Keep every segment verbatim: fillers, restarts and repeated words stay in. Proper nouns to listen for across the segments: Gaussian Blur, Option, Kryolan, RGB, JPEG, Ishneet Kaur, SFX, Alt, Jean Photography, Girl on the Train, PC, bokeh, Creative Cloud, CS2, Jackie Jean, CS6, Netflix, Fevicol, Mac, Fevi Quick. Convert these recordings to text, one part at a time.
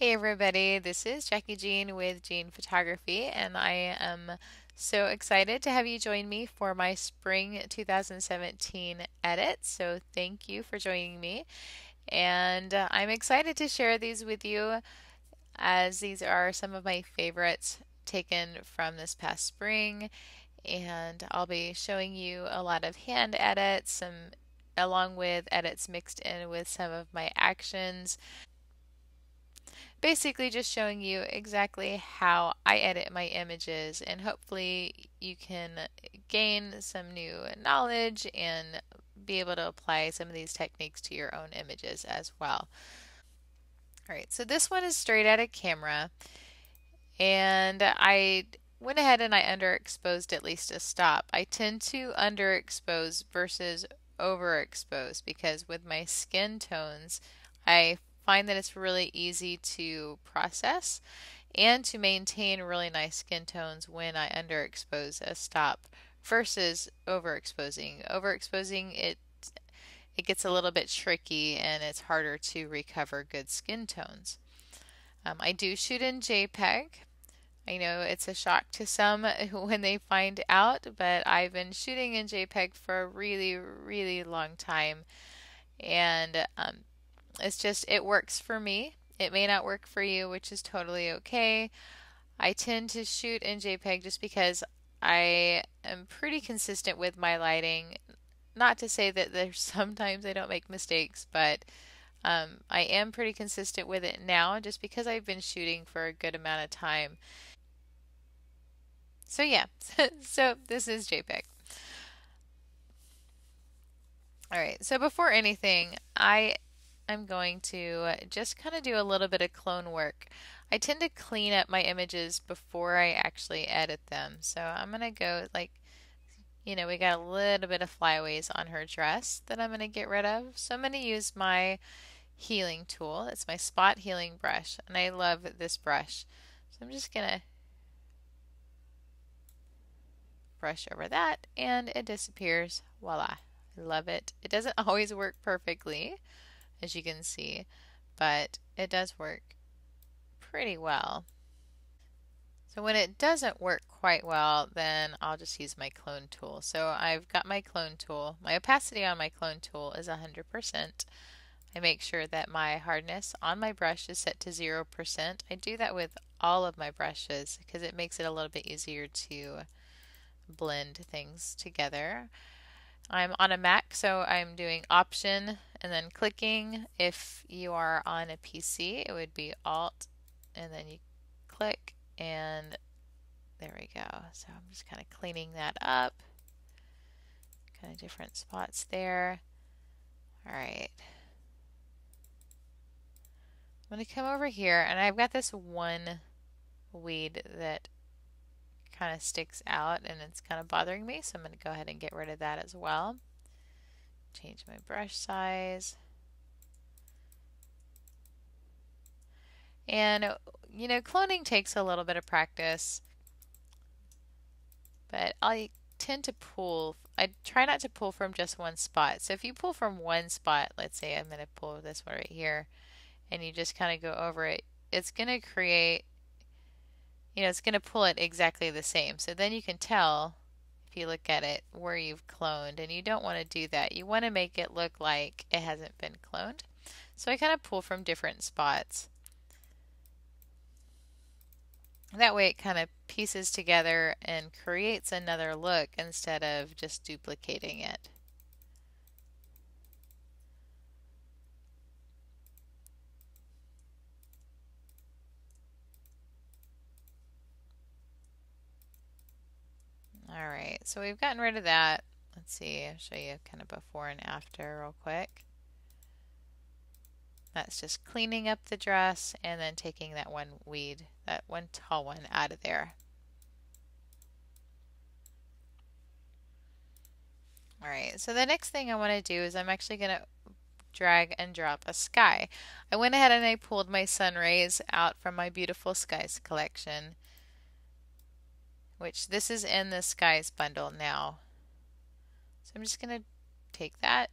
Hey everybody, this is Jackie Jean with Jean Photography, and I am so excited to have you join me for my spring two thousand seventeen edit. So thank you for joining me, and uh, I'm excited to share these with you as these are some of my favorites taken from this past spring, and I'll be showing you a lot of hand edits, some along with edits mixed in with some of my actions. Basically just showing you exactly how I edit my images, and hopefully you can gain some new knowledge and be able to apply some of these techniques to your own images as well. Alright, so this one is straight out of camera, and I went ahead and I underexposed at least a stop. I tend to underexpose versus overexpose because with my skin tones I find that it's really easy to process and to maintain really nice skin tones when I underexpose a stop versus overexposing. Overexposing, it it gets a little bit tricky and it's harder to recover good skin tones. Um, I do shoot in JPEG. I know it's a shock to some when they find out, but I've been shooting in JPEG for a really, really long time, and um, it's just, it works for me. It may not work for you, which is totally okay. I tend to shoot in JPEG just because I am pretty consistent with my lighting. Not to say that there's sometimes I don't make mistakes, but um, I am pretty consistent with it now just because I've been shooting for a good amount of time. So yeah, so this is JPEG. All right, so before anything, I I'm going to just kind of do a little bit of clone work. I tend to clean up my images before I actually edit them. So I'm going to go, like, you know, we got a little bit of flyaways on her dress that I'm going to get rid of. So I'm going to use my healing tool. It's my spot healing brush, and I love this brush. So I'm just going to brush over that, and it disappears. Voila. I love it. It doesn't always work perfectly, as you can see, but it does work pretty well. So when it doesn't work quite well, then I'll just use my clone tool. So I've got my clone tool. My opacity on my clone tool is one hundred percent. I make sure that my hardness on my brush is set to zero percent. I do that with all of my brushes because it makes it a little bit easier to blend things together. I'm on a Mac, so I'm doing Option and then clicking. If you are on a P C, it would be Alt, and then you click, and there we go. So I'm just kind of cleaning that up. Kind of different spots there. All right. I'm going to come over here, and I've got this one weed that kind of sticks out and it's kind of bothering me, so I'm going to go ahead and get rid of that as well. Change my brush size, and you know, cloning takes a little bit of practice, but I tend to pull, I try not to pull from just one spot. So if you pull from one spot, let's say I'm going to pull this one right here, and you just kind of go over it, it's going to create, you know, it's going to pull it exactly the same. So then you can tell, if you look at it, where you've cloned, and you don't want to do that. You want to make it look like it hasn't been cloned. So I kind of pull from different spots. That way it kind of pieces together and creates another look instead of just duplicating it. Alright, so we've gotten rid of that. Let's see, I'll show you kind of before and after real quick. That's just cleaning up the dress and then taking that one weed, that one tall one, out of there. Alright, so the next thing I want to do is I'm actually going to drag and drop a sky. I went ahead and I pulled my sun rays out from my beautiful skies collection, which this is in the skies bundle now. So I'm just going to take that,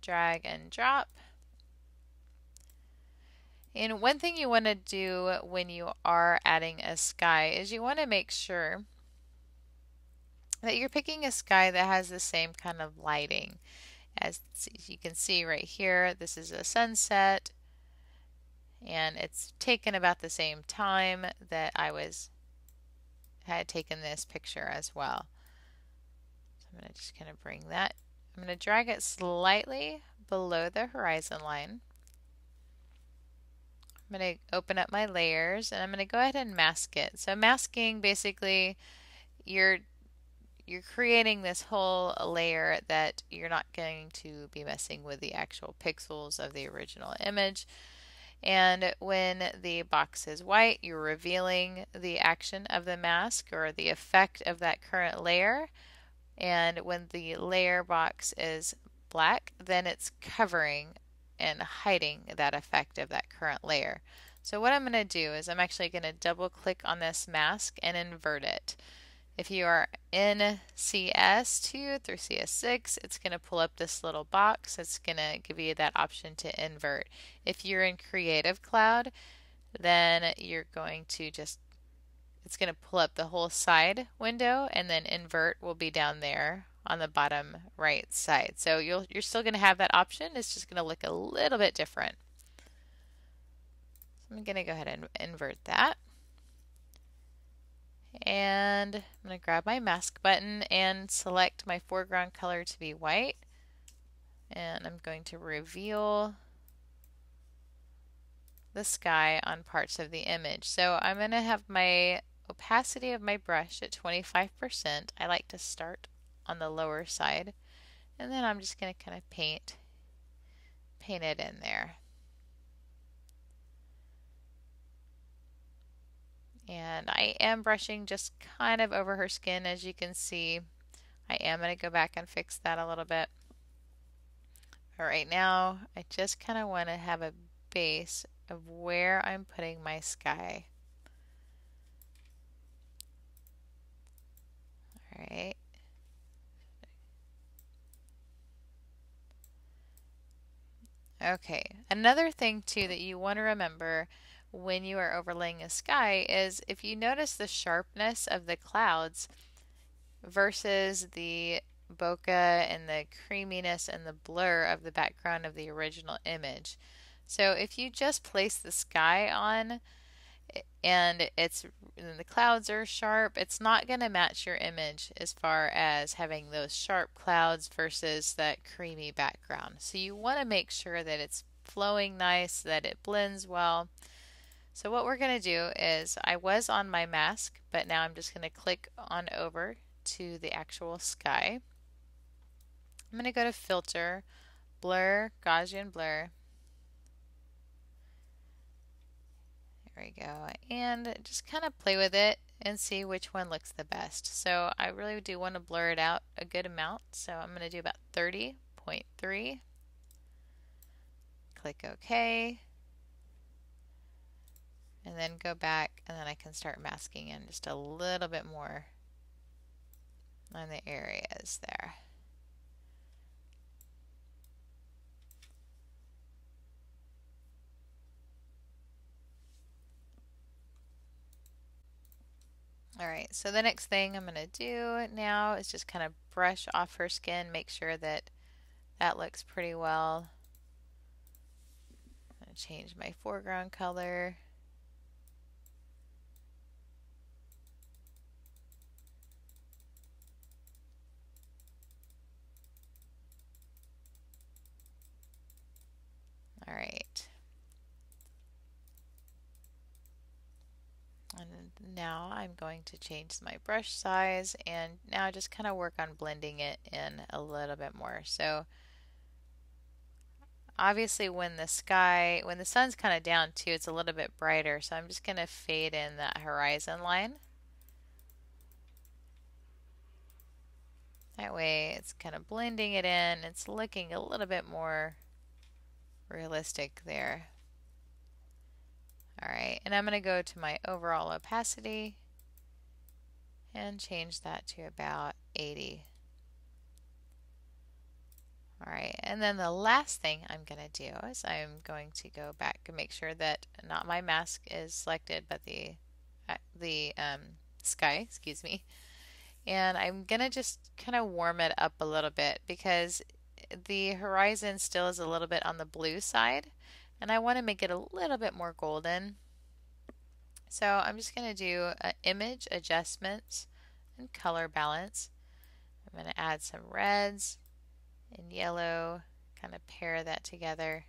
drag and drop. And one thing you want to do when you are adding a sky is you want to make sure that you're picking a sky that has the same kind of lighting. As you can see right here, this is a sunset, and it's taken about the same time that I was had taken this picture as well. So I'm going to just kind of bring that, I'm going to drag it slightly below the horizon line. I'm going to open up my layers, and I'm going to go ahead and mask it. So masking, basically you're you're creating this whole layer that you're not going to be messing with the actual pixels of the original image. And when the box is white, you're revealing the action of the mask or the effect of that current layer. And when the layer box is black, then it's covering and hiding that effect of that current layer. So what I'm going to do is I'm actually going to double click on this mask and invert it. If you are in C S two through C S six, it's going to pull up this little box. It's going to give you that option to invert. If you're in Creative Cloud, then you're going to just, it's going to pull up the whole side window, and then invert will be down there on the bottom right side. So you'll, you're still going to have that option. It's just going to look a little bit different. So I'm going to go ahead and invert that. And I'm going to grab my mask button and select my foreground color to be white, and I'm going to reveal the sky on parts of the image. So I'm going to have my opacity of my brush at twenty-five percent. I like to start on the lower side, and then I'm just going to kind of paint paint it in there. And I am brushing just kind of over her skin, as you can see. I am going to go back and fix that a little bit. But right now, I just kind of want to have a base of where I'm putting my sky. All right. Okay, another thing too that you want to remember when you are overlaying a sky is if you notice the sharpness of the clouds versus the bokeh and the creaminess and the blur of the background of the original image. So if you just place the sky on and it's and the clouds are sharp, it's not going to match your image as far as having those sharp clouds versus that creamy background. So you want to make sure that it's flowing nice, that it blends well. So what we're going to do is, I was on my mask, but now I'm just going to click on over to the actual sky. I'm going to go to Filter, Blur, Gaussian Blur. There we go. And just kind of play with it and see which one looks the best. So I really do want to blur it out a good amount. So I'm going to do about thirty point three. Click OK. And then go back, and then I can start masking in just a little bit more on the areas there. Alright, so the next thing I'm going to do now is just kind of brush off her skin, make sure that that looks pretty well. I'm going to change my foreground color. All right, and now I'm going to change my brush size, and now just kind of work on blending it in a little bit more. So obviously when the sky, when the sun's kind of down too, it's a little bit brighter, so I'm just going to fade in that horizon line. That way it's kind of blending it in, it's looking a little bit more realistic there. Alright, and I'm going to go to my overall opacity and change that to about eighty. All right, and then the last thing I'm going to do is I'm going to go back and make sure that not my mask is selected, but the uh, the um, sky, excuse me. And I'm going to just kind of warm it up a little bit because the horizon still is a little bit on the blue side, and I want to make it a little bit more golden. So I'm just going to do uh, image adjustments and color balance. I'm going to add some reds and yellow, kind of pair that together.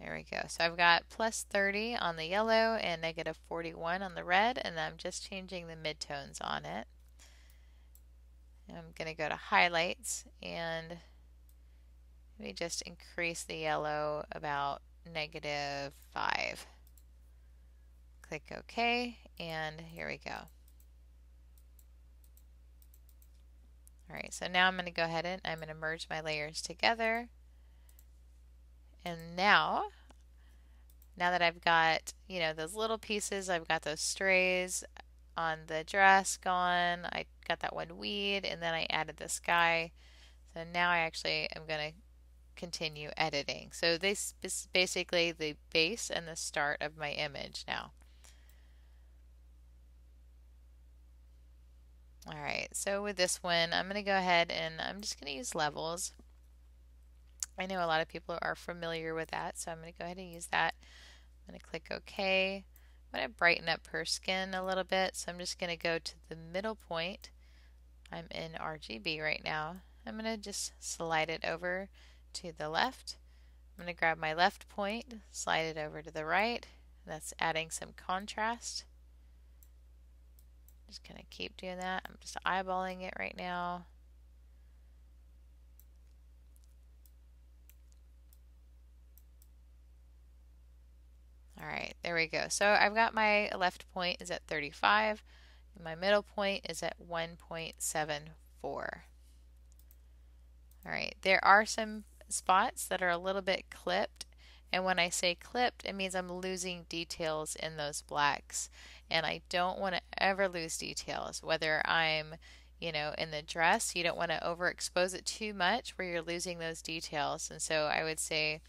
There we go. So I've got plus thirty on the yellow and negative forty-one on the red, and I'm just changing the midtones on it. I'm going to go to highlights and let me just increase the yellow about negative five. Click OK, and here we go. Alright, so now I'm going to go ahead and I'm going to merge my layers together. And now, now that I've got, you know, those little pieces, I've got those strays on the dress gone, I got that one weed, and then I added the sky. So now I actually am going to continue editing. So this is basically the base and the start of my image now. Alright, so with this one, I'm going to go ahead and I'm just going to use levels. I know a lot of people are familiar with that, so I'm going to go ahead and use that. I'm going to click OK. I'm going to brighten up her skin a little bit, so I'm just going to go to the middle point. I'm in R G B right now. I'm going to just slide it over to the left. I'm going to grab my left point, slide it over to the right. That's adding some contrast. Just going to keep doing that. I'm just eyeballing it right now. Alright, there we go. So I've got my left point is at thirty-five, and my middle point is at one point seven four. Alright, there are some spots that are a little bit clipped, and when I say clipped, it means I'm losing details in those blacks, and I don't want to ever lose details. Whether I'm, you know, in the dress, you don't want to overexpose it too much where you're losing those details, and so I would say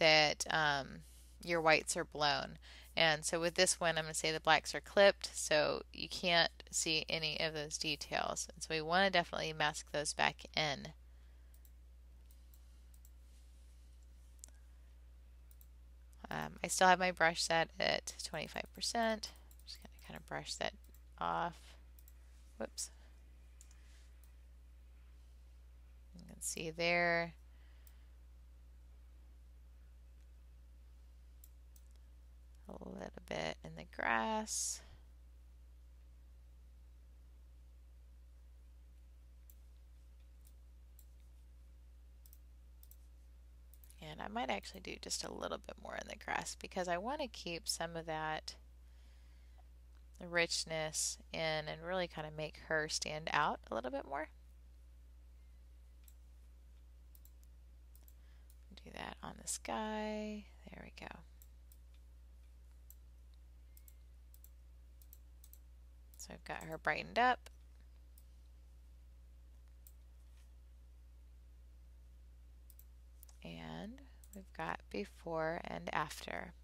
that um, your whites are blown. And so with this one, I'm going to say the blacks are clipped, so you can't see any of those details. And so we want to definitely mask those back in. Um, I still have my brush set at twenty-five percent. I'm just going to kind of brush that off. Whoops. You can see there. A little bit in the grass. And I might actually do just a little bit more in the grass because I want to keep some of that richness in and really kind of make her stand out a little bit more. Do that on the sky. There we go. So I've got her brightened up. And we've got before and after.